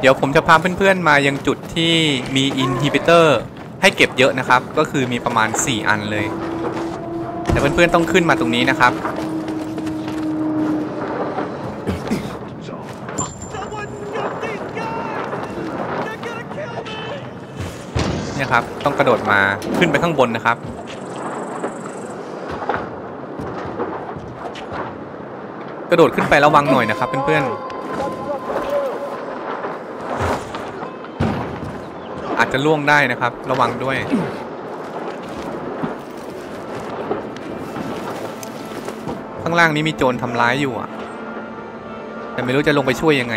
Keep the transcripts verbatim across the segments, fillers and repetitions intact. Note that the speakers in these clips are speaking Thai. เดี๋ยวผมจะพาเพื่อนๆมายังจุดที่มีอินฮิบิเตอร์ให้เก็บเยอะนะครับก็คือมีประมาณสี่อันเลยแต่เพื่อนๆต้องขึ้นมาตรงนี้นะครับเนี่ยครับต้องกระโดดมาขึ้นไปข้างบนนะครับกระโดดขึ้นไประวังหน่อยนะครับเพื่อนๆอาจจะล่วงได้นะครับระวังด้วยข้างล่างนี้มีโจรทำร้ายอยู่อ่ะแต่ไม่รู้จะลงไปช่วยยังไง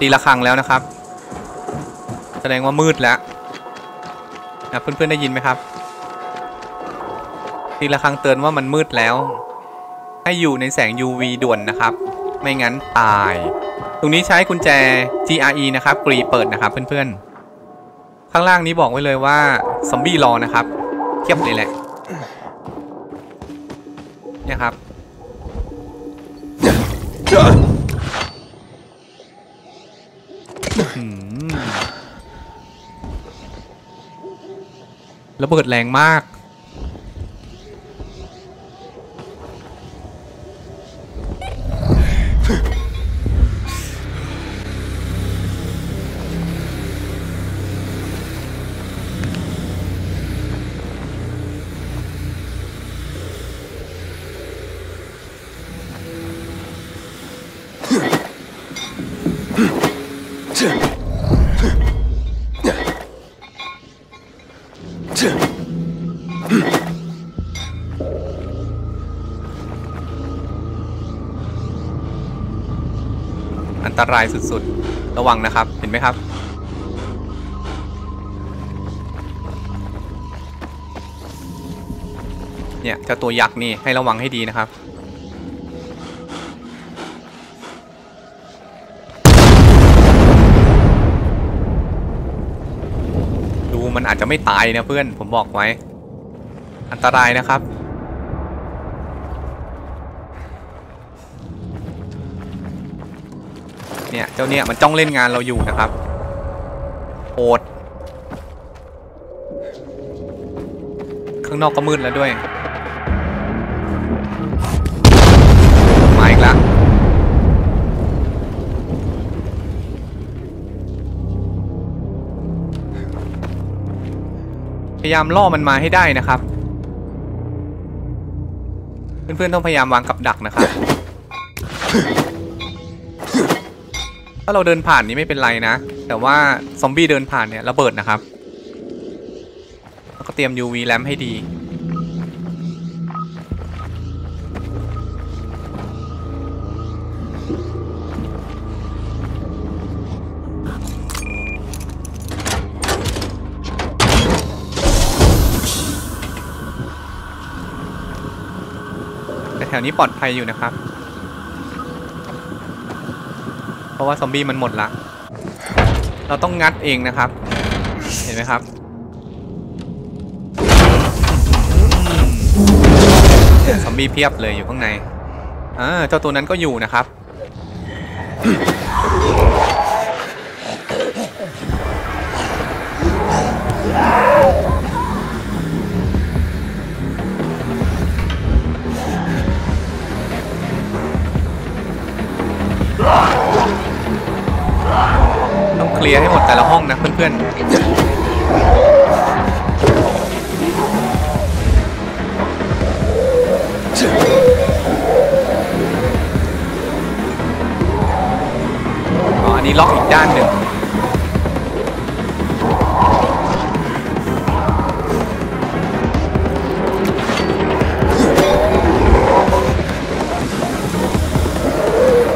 ตีละครั้งแล้วนะครับแสดงว่ามืดแล้วนะเพื่อนๆได้ยินไหมครับตีละครั้งเตือนว่ามันมืดแล้วให้อยู่ในแสง ยู วี ด่วนนะครับไม่งั้นตายตรงนี้ใช้กุญแจ จี อาร์ อี นะครับกรีเปิดนะครับเพื่อนๆข้างล่างนี้บอกไว้เลยว่าซอมบี้รอนะครับเทียบเลยแหละเนี่ยครับระเบิดแรงมากอันตรายสุดๆระวังนะครับเห็นไหมครับเนี่ยเจ้าตัวยักษ์นี่ให้ระวังให้ดีนะครับดูมันอาจจะไม่ตายนะเพื่อนผมบอกไว้อันตรายนะครับเนี่ยเจ้าเนี่ยมันจ้องเล่นงานเราอยู่นะครับโอดข้างนอกก็มืดแล้วด้วยมาอีกแล้วพยายามล่อมันมาให้ได้นะครับเพื่อนๆต้องพยายามวางกับดักนะครับถ้าเราเดินผ่านนี้ไม่เป็นไรนะแต่ว่าซอมบี้เดินผ่านเนี่ยระเบิดนะครับแล้วก็เตรียม ยู วี แลมให้ดีแต่แถวนี้ปลอดภัยอยู่นะครับเพราะว่าซอมบี้มันหมดละเราต้องงัดเองนะครับเห็นไหมครับซอมบี้เพียบเลยอยู่ข้างในอ่าเจ้าตัวนั้นก็อยู่นะครับเคลียร์ให้หมดแต่ละห้องนะเพื่อนๆ อ๋อ อันนี้ล็อกอีกด้านหนึ่งเ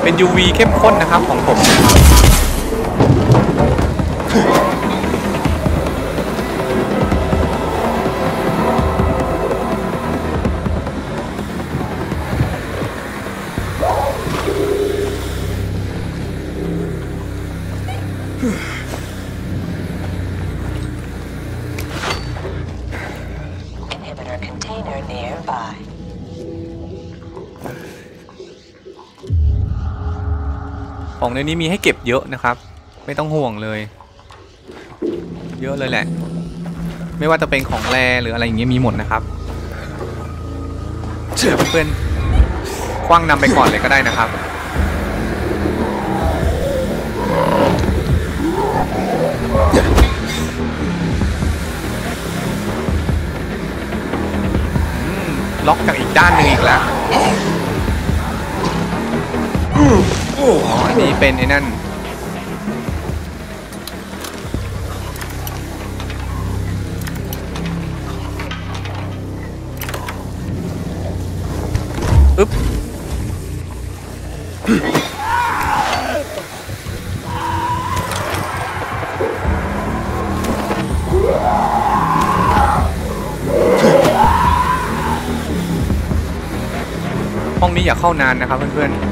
ป็น ยู วี เข้มข้นนะครับของผม ของในนี้มีให้เก็บเยอะนะครับไม่ต้องห่วงเลยเยอะเลยแหละไม่ว่าจะเป็นของแร่หรืออะไรอย่างเงี้ยมีหมดนะครับเชื่อเพื่อนคว้างนำไปก่อนเลยก็ได้นะครับล็อกจากอีกด้านหนึ่งอีกแล้วอันนี้เป็นไอ้นั่นอึ๊บห้องนี้อย่าเข้านานนะครับเพื่อนๆ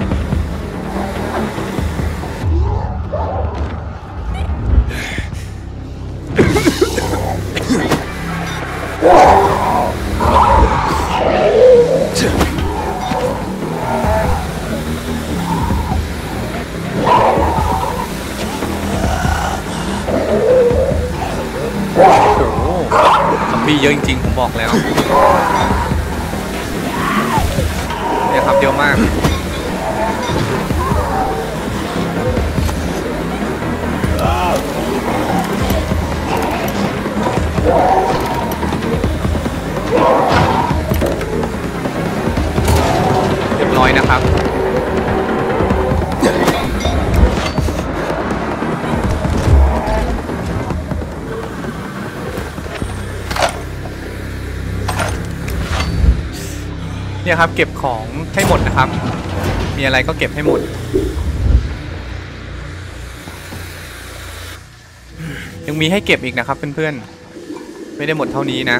มีเยอะจริงๆผมบอกแล้วเนี่ยครับเยอะมากเรียบร้อยนะครับเนี่ยครับเก็บของให้หมดนะครับมีอะไรก็เก็บให้หมดยังมีให้เก็บอีกนะครับเพื่อนๆไม่ได้หมดเท่านี้นะ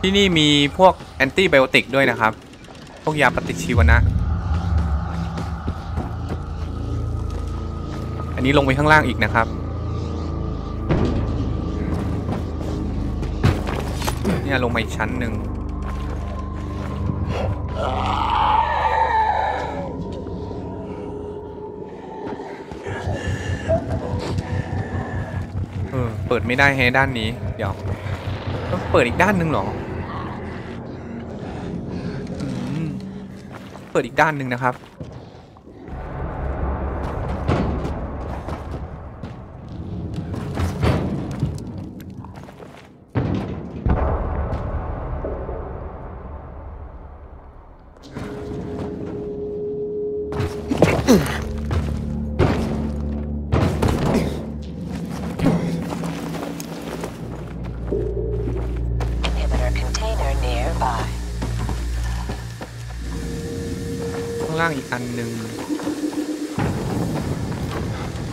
ที่นี่มีพวกแอนตี้ไบโอติกด้วยนะครับพวกยาปฏิชีวนะอันนี้ลงไปข้างล่างอีกนะครับเนี่ยลงมาอีกชั้นหนึ่งเออเปิดไม่ได้แฮด้านนี้เดี๋ยวต้องเปิดอีกด้านหนึ่งหรอเปิดอีกด้านหนึ่งนะครับ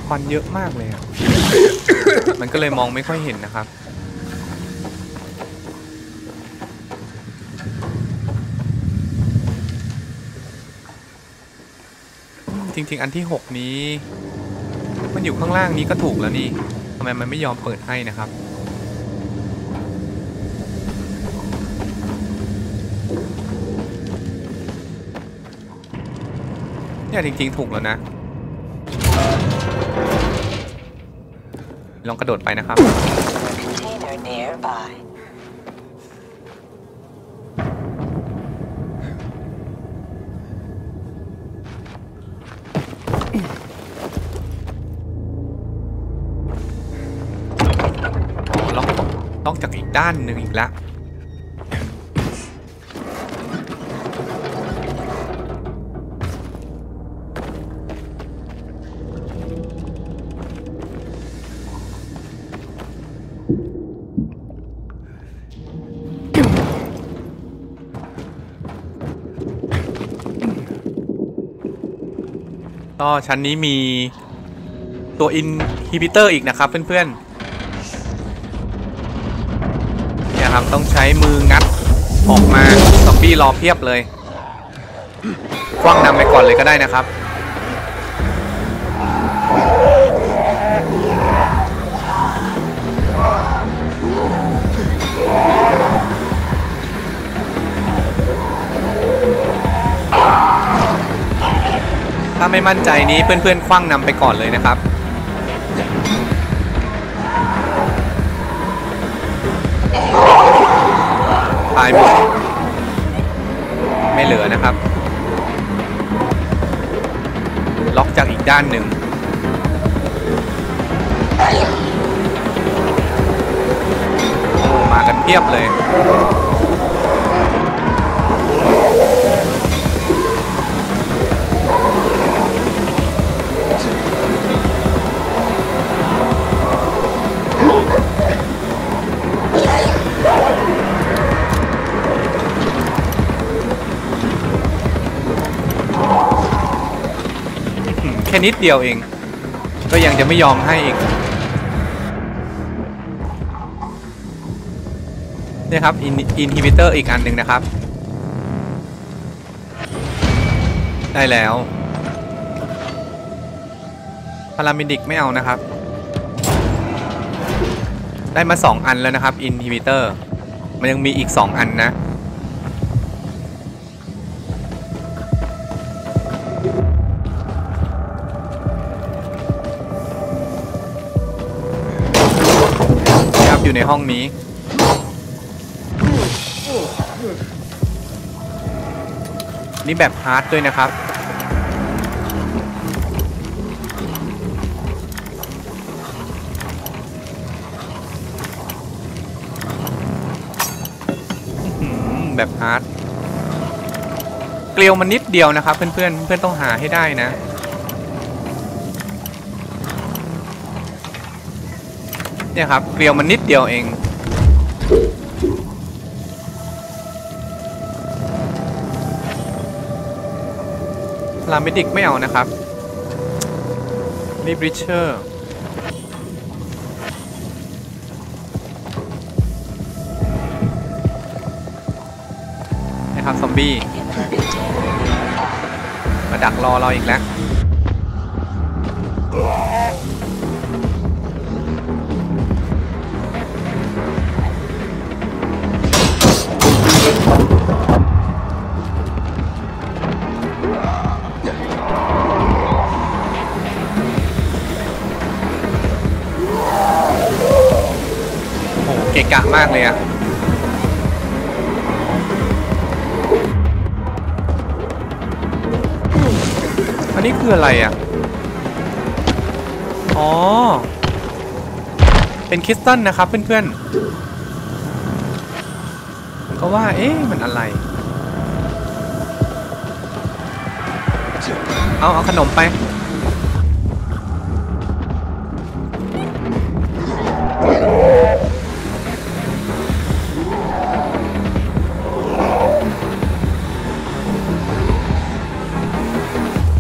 ควันเยอะมากเลยอ่ะ มันก็เลยมองไม่ค่อยเห็นนะครับจริงๆอันที่หกนี้มันอยู่ข้างล่างนี้ก็ถูกแล้วนี่ทำไมมันไม่ยอมเปิดให้นะครับเนี่ยจริงๆถูกแล้วนะลองกระโดดไปนะครับล็อกจากอีกด้านหนึ่งอีกแล้วก็ชั้นนี้มีตัวอินฮิบิเตอร์อีกนะครับเพื่อนๆเนี่ยครับต้องใช้มืองัดออกมาซอมบี้รอเพียบเลยคว้างนำไปก่อนเลยก็ได้นะครับ ถ้าไม่มั่นใจนี้เพื่อนๆคว้างนำไปก่อนเลยนะครับตายหมดไม่เหลือนะครับล็อกจากอีกด้านหนึ่งมากันเพียบเลยแค่นิดเดียวเองก็ยังจะไม่ยอมให้อีกนี่ครับอินฮิบิเตอร์อีกอันหนึ่งนะครับได้แล้วพาราเมดิกไม่เอานะครับได้มาสองอันแล้วนะครับอินฮิบิเตอร์มันยังมีอีกสองอันนะอยู่ในห้องนี้นี่แบบฮาร์ดด้วยนะครับแบบฮาร์ดเกลียวมันนิดเดียวนะครับเพื่อนเพื่อนเพื่อนต้องหาให้ได้นะเนี่ยครับเกลียวมันนิดเดียวเองพาราเมดิกไม่เอานะครับนี่บริเชอร์นะครับซอมบี้มาดักรอเราอีกแล้วเกะกะมากเลยอะอันนี้คืออะไรอะอ๋อเป็นคริสตัลนะครับเพื่อนๆผมก็ว่าเอ๊ะมันอะไรเอาเอาขนมไป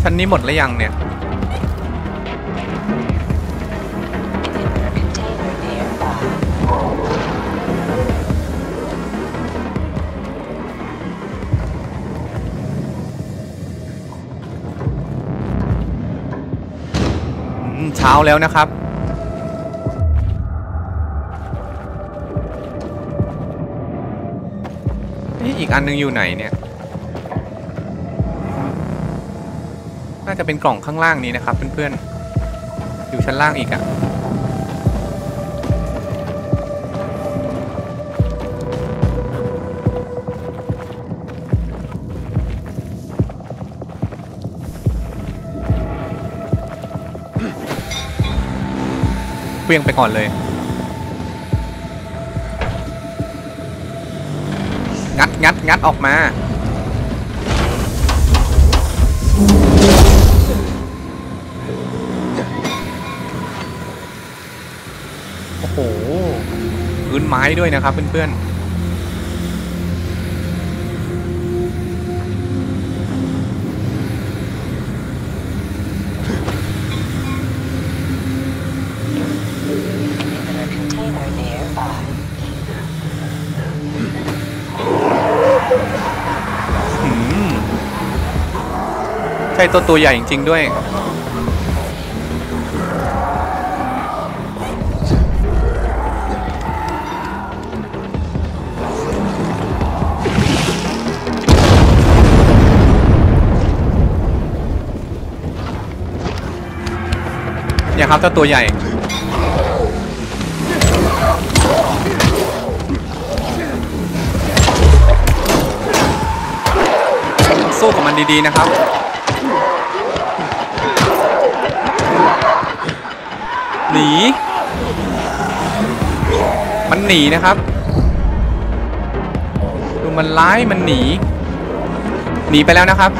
ชั้นนี้หมดแล้วยังเนี่ยเช้าแล้วนะครับอีกอันนึงอยู่ไหนเนี่ยน่าจะเป็นกล่องข้างล่างนี้นะครับเพื่อนๆอยู่ชั้นล่างอีกอ่ะเวียงไปก่อนเลยงัดงัดงัดออกมาโอ้โหพื้นไม้ด้วยนะครับเพื่อนๆใช่ตัวตัวใหญ่จริงๆด้วย เนี่ยครับถ้าตัวใหญ่สู้กับมันดีๆนะครับหนีมันหนีนะครับดูมันร้ายมันหนีหนีไปแล้วนะครับ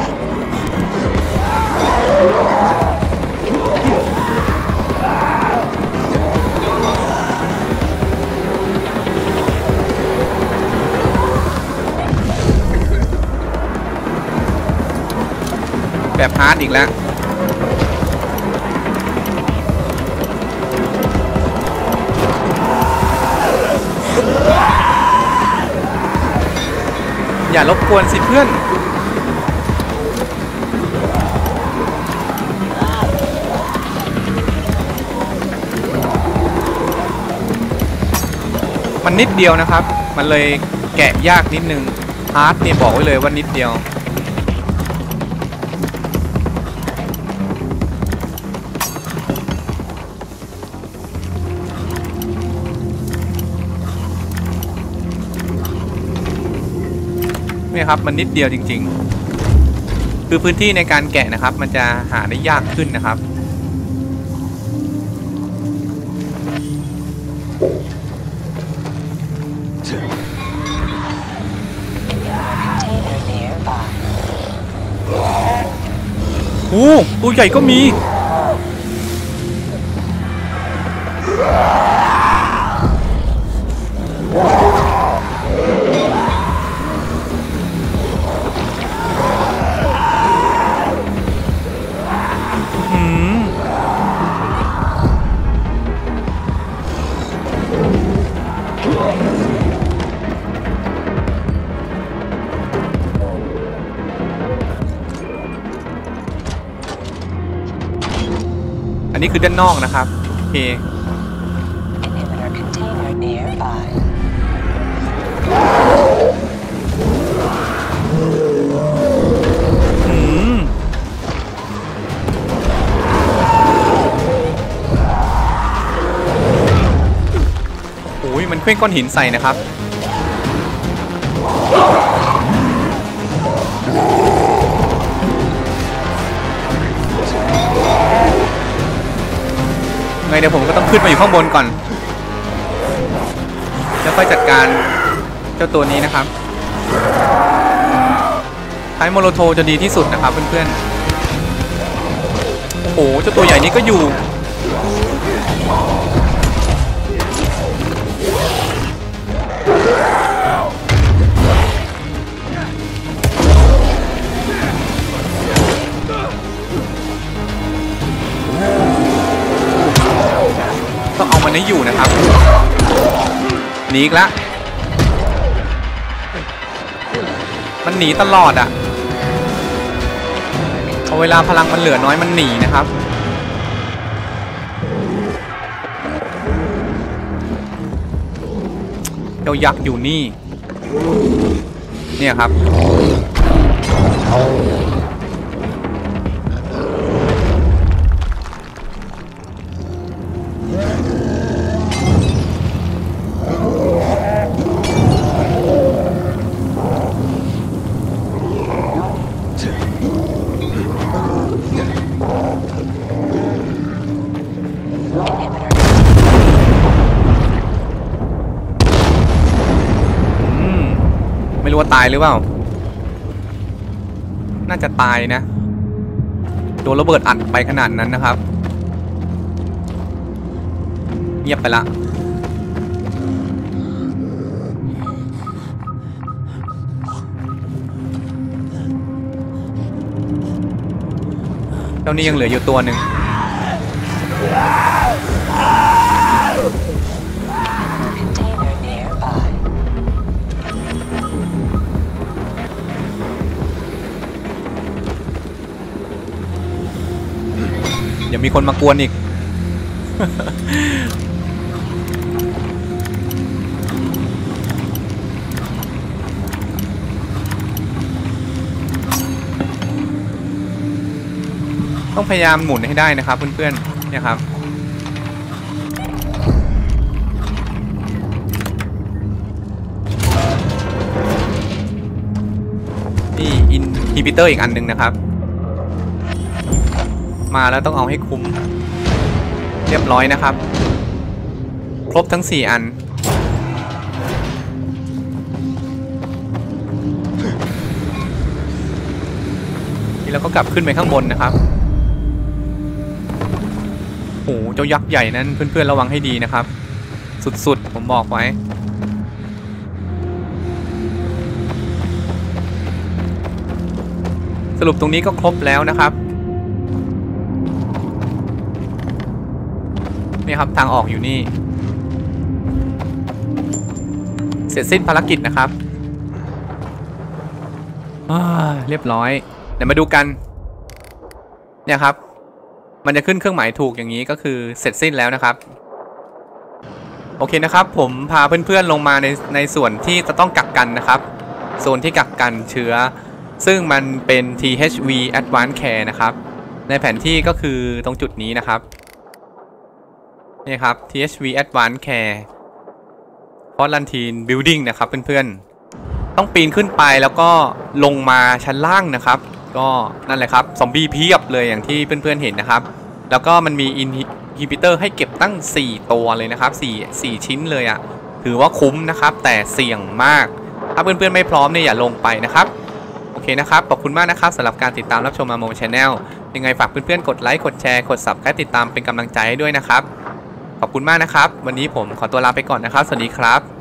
แบบฮาร์ดอีกแล้วอย่ารบกวนสิเพื่อนมันนิดเดียวนะครับมันเลยแกะยากนิดนึงฮาร์ดเนี่ยบอกไว้เลยว่านิดเดียวครับมันนิดเดียวจริงๆคือพื้นที่ในการแกะนะครับมันจะหาได้ยากขึ้นนะครับโอ้ตัวใหญ่ก็มีอันนี้คือด้านนอกนะครับโอเคโอ้ยมันเคลื่อนก้อนหินใส่นะครับเดี๋ยวผมก็ต้องขึ้นมาอยู่ข้างบนก่อนแล้วค่อยจัดการเจ้าตัวนี้นะครับใช้โมโลโทจะดีที่สุดนะครับเพื่อนๆโอ้เจ้าตัวใหญ่นี้ก็อยู่ไม่อยู่นะครับหนีอีกละมันหนีตลอดอ่ะพอเวลาพลังมันเหลือน้อยมันหนีนะครับเจ้ายักษ์อยู่นี่เนี่ยครับว่าตายหรือเปล่าน่าจะตายนะโดนระเบิดอัดไปขนาดนั้นนะครับเงียบไปละเจ้านี่ยังเหลืออยู่ตัวหนึ่งอย่ามีคนมากวนอีก ต้องพยายามหมุนให้ได้นะครับเพื่อนๆเนี่ยครับ อินฮิบิเตอร์อีกอันนึงนะครับมาแล้วต้องเอาให้คุ้มเรียบร้อยนะครับครบทั้งสี่อันนี่เราก็กลับขึ้นไปข้างบนนะครับโอ้โหเจ้ายักษ์ใหญ่นั้นเพื่อนๆระวังให้ดีนะครับสุดๆผมบอกไว้สรุปตรงนี้ก็ครบแล้วนะครับนี่ครับทางออกอยู่นี่เสร็จสิ้นภารกิจนะครับเรียบร้อยเดี๋ยวมาดูกันเนี่ยครับมันจะขึ้นเครื่องหมายถูกอย่างนี้ก็คือเสร็จสิ้นแล้วนะครับโอเคนะครับผมพาเพื่อนๆลงมาในในส่วนที่จะต้องกักกันนะครับโซนที่กักกันเชื้อซึ่งมันเป็น ที เอช วี Advanced Care นะครับในแผนที่ก็คือตรงจุดนี้นะครับนี่ครับ ที เอช วี Advanced Care Quarantine Building นะครับเพื่อนๆต้องปีนขึ้นไปแล้วก็ลงมาชั้นล่างนะครับก็นั่นแหละครับซอมบี้เพียบเลยอย่างที่เพื่อนๆเห็นนะครับแล้วก็มันมีInhibitorให้เก็บตั้งสี่ตัวเลยนะครับ4 4ชิ้นเลยอ่ะถือว่าคุ้มนะครับแต่เสี่ยงมากถ้าเพื่อนๆไม่พร้อมเนี่ยอย่าลงไปนะครับโอเคนะครับขอบคุณมากนะครับสำหรับการติดตามรับชมMaMo Channelยังไงฝากเพื่อนๆกดไลค์กดแชร์กด Subscribe ติดตามเป็นกำลังใจให้ด้วยนะครับขอบคุณมากนะครับวันนี้ผมขอตัวลาไปก่อนนะครับสวัสดีครับ